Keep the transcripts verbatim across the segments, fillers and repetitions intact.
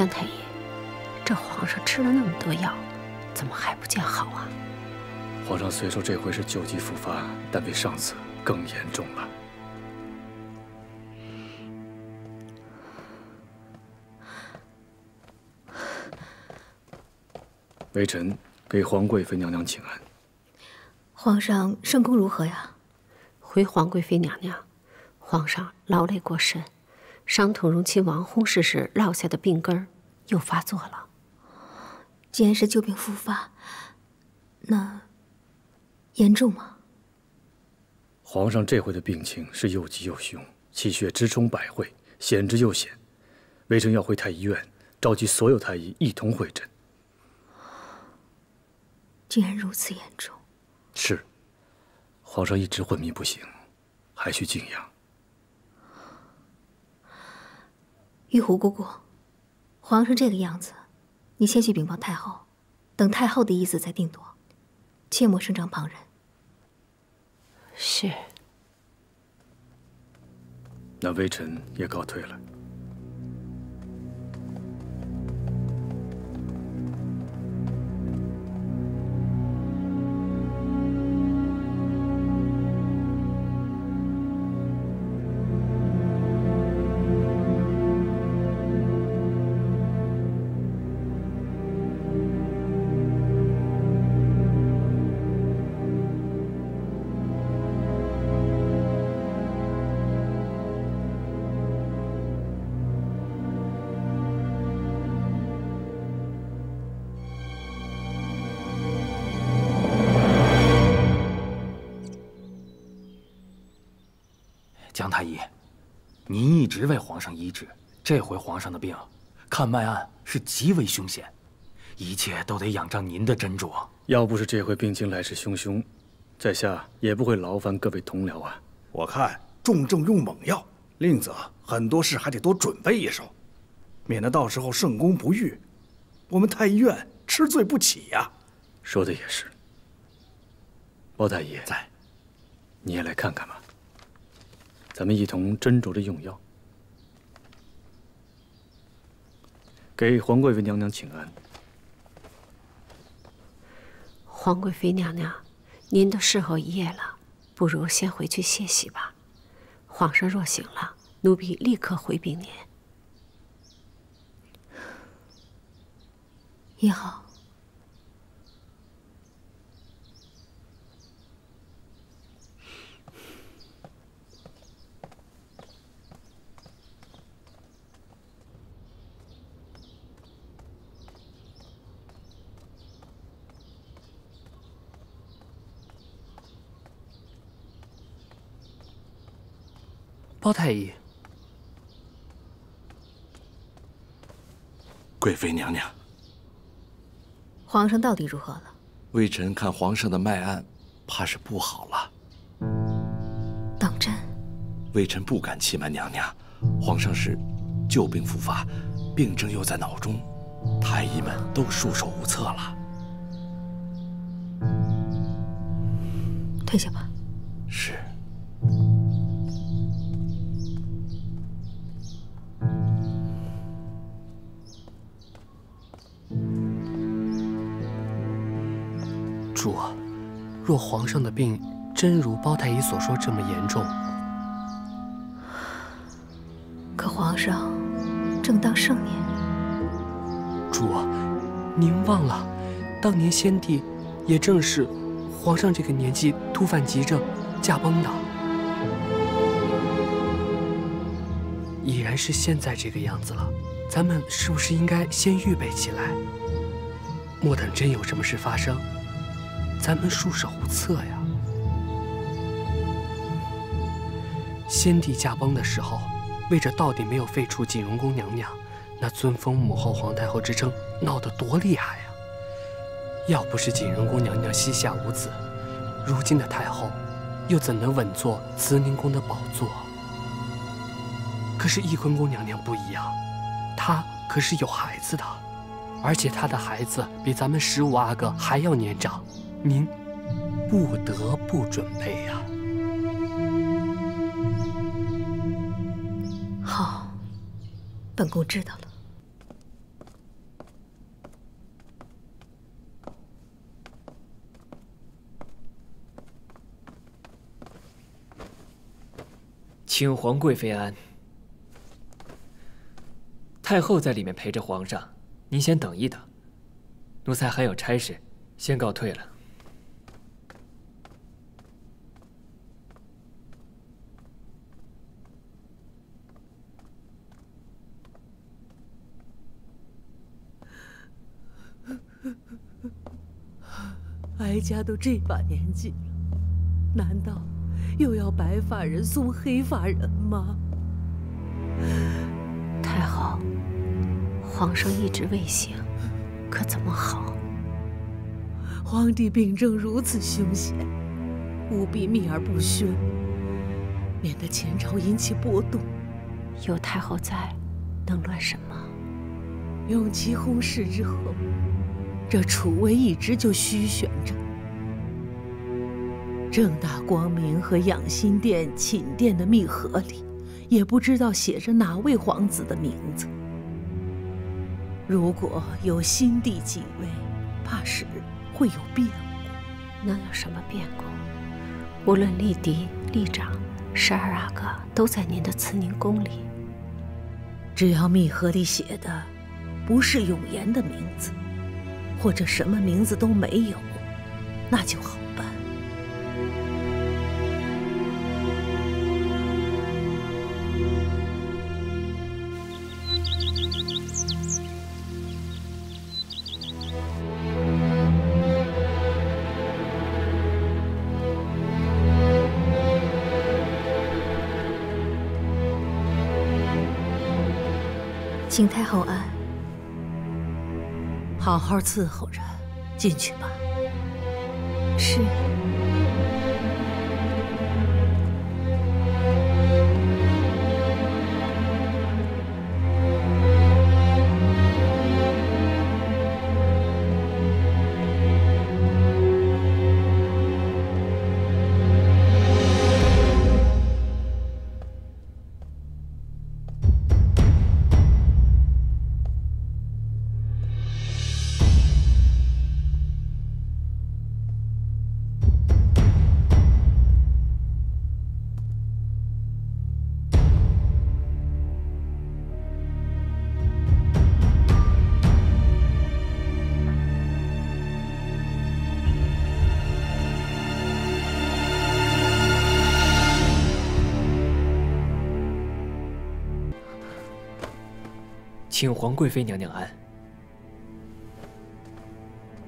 姜太医，这皇上吃了那么多药，怎么还不见好啊？皇上虽说这回是旧疾复发，但比上次更严重了。微臣给皇贵妃娘娘请安。皇上圣功如何呀？回皇贵妃娘娘，皇上劳累过甚，伤痛荣亲王薨逝时落下的病根儿又发作了。既然是旧病复发，那严重吗？皇上这回的病情是又急又凶，气血直冲百会，险之又险。微臣要回太医院召集所有太医一同会诊。 竟然如此严重！是，皇上一直昏迷不醒，还需静养。玉壶姑姑，皇上这个样子，你先去禀报太后，等太后的意思再定夺，切莫声张旁人。是。那微臣也告退了。 姜太医，您一直为皇上医治，这回皇上的病看脉案是极为凶险，一切都得仰仗您的斟酌。要不是这回病情来势汹汹，在下也不会劳烦各位同僚啊。我看重症用猛药，另则很多事还得多准备一手，免得到时候圣功不愈，我们太医院吃罪不起呀。说的也是。包太医在，你也来看看吧。 咱们一同斟酌着用药，给皇贵妃娘娘请安。皇贵妃娘娘，您都侍候一夜了，不如先回去歇息吧。皇上若醒了，奴婢立刻回禀您。也好。 包太医，贵妃娘娘，皇上到底如何了？微臣看皇上的脉案，怕是不好了。当真？微臣不敢欺瞒娘娘，皇上是旧病复发，病症又在脑中，太医们都束手无策了。退下吧。是。 主啊，若皇上的病真如包太医所说这么严重，可皇上正当盛年。主啊，您忘了，当年先帝也正是皇上这个年纪突犯急症驾崩的，已然是现在这个样子了，咱们是不是应该先预备起来？莫等真有什么事发生。 咱们束手无策呀！先帝驾崩的时候，为这到底没有废除景荣宫娘娘，那尊封母后、皇太后之争闹得多厉害呀！要不是景荣宫娘娘膝下无子，如今的太后又怎能稳坐慈宁宫的宝座？可是翊坤宫娘娘不一样，她可是有孩子的，而且她的孩子比咱们十五阿哥还要年长。 您不得不准备呀！好，本宫知道了。请皇贵妃安。太后在里面陪着皇上，您先等一等。奴才还有差事，先告退了。 哀家都这把年纪了，难道又要白发人送黑发人吗？太后，皇上一直未醒，可怎么好？皇帝病症如此凶险，务必秘而不宣，免得前朝引起波动。有太后在，能乱什么？永琪薨逝之后。 这楚威一直就虚悬着，正大光明和养心殿、寝殿的密盒里，也不知道写着哪位皇子的名字。如果有新帝继位，怕是会有变故。能有什么变故？无论立嫡、立长，十二阿哥都在您的慈宁宫里。只要密盒里写的不是永言的名字。 或者什么名字都没有，那就好办。请太后安。 好好伺候着，进去吧。是。请皇贵妃娘娘安。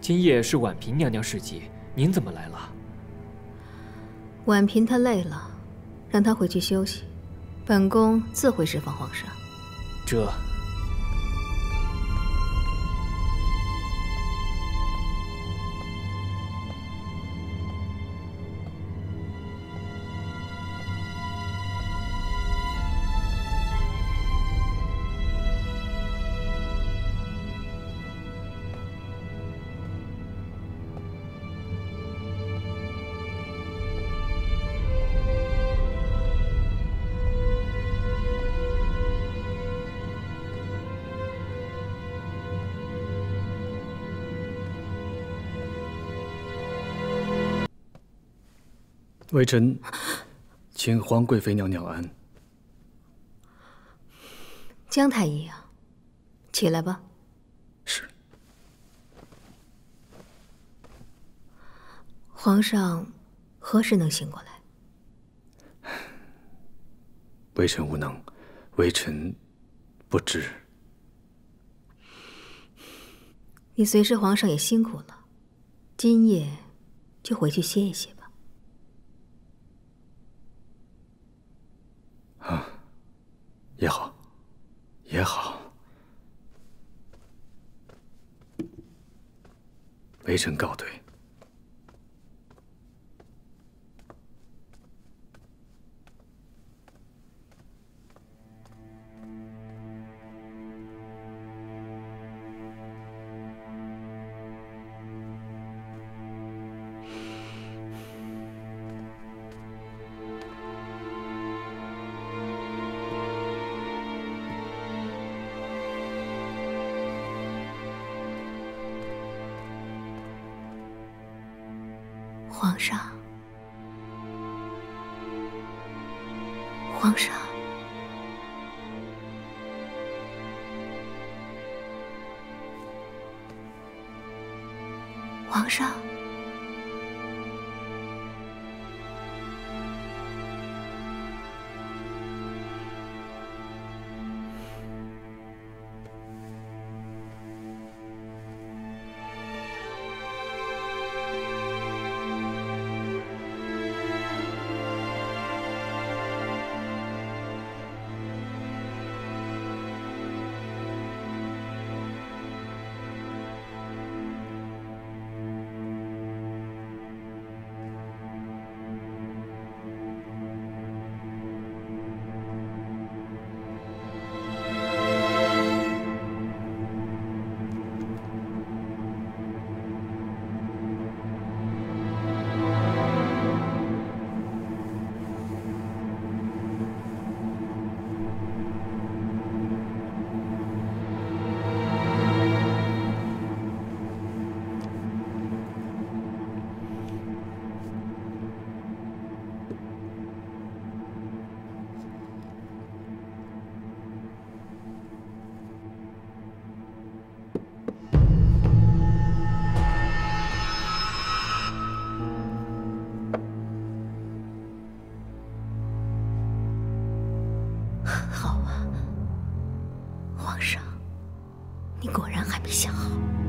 今夜是婉嫔娘娘侍集，您怎么来了？婉嫔她累了，让她回去休息，本宫自会侍奉皇上。这。 微臣请皇贵妃娘娘安。江太医啊，起来吧。是。皇上何时能醒过来？微臣无能，微臣不知。你随侍皇上也辛苦了，今夜就回去歇一歇吧。 啊，也好，也好。微臣告退。皇上，皇上，皇上，好啊，皇上，你果然还没想好。